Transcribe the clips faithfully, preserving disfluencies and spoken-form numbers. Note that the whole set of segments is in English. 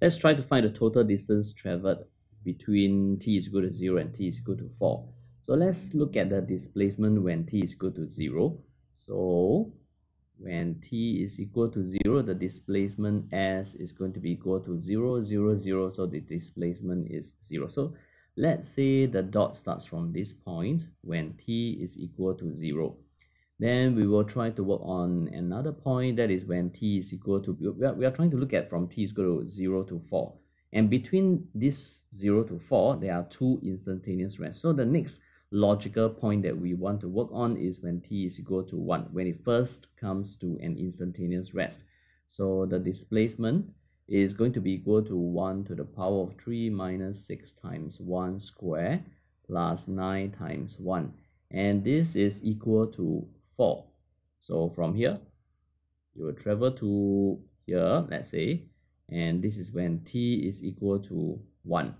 Let's try to find the total distance traveled between t is equal to zero and t is equal to four. So let's look at the displacement when t is equal to zero. So when t is equal to zero, the displacement s is going to be equal to zero, zero, zero. So the displacement is zero. So let's say the dot starts from this point when t is equal to zero. Then we will try to work on another point, that is when t is equal to, we are, we are trying to look at from t is equal to zero to four. And between this zero to four, there are two instantaneous rests. So the next logical point that we want to work on is when t is equal to one, when it first comes to an instantaneous rest. So the displacement is going to be equal to one to the power of three minus six times one square plus nine times one. And this is equal to four. So from here, you will travel to here, let's say, and this is when t is equal to one.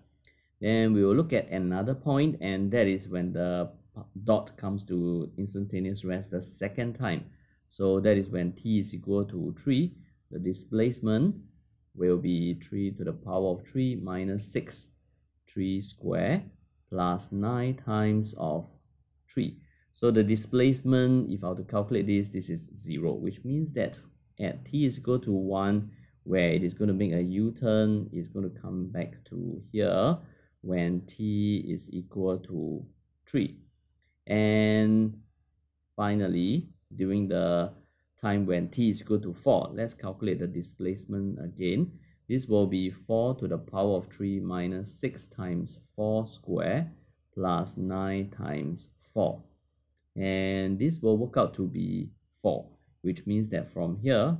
Then we will look at another point, and that is when the dot comes to instantaneous rest the second time. So that is when t is equal to three. The displacement will be three to the power of three minus six, three square plus nine times of three. So the displacement, if I were to calculate this, this is zero, which means that at t is equal to one, where it is going to make a U-turn, it's going to come back to here when t is equal to three. And finally, during the time when t is equal to four, let's calculate the displacement again. This will be four to the power of three minus six times four square plus nine times four, and this will work out to be four, which means that from here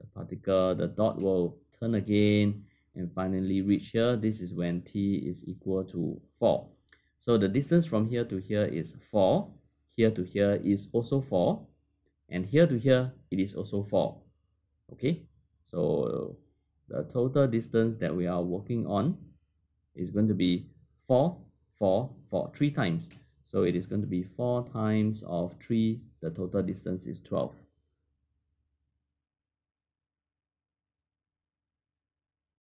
the particle, the dot will turn again and finally reach here. This is when t is equal to four. So the distance from here to here is four, here to here is also four, and here to here it is also four. Okay, so the total distance that we are working on is going to be four, four, four, three times. So it is going to be four times of three, the total distance is twelve.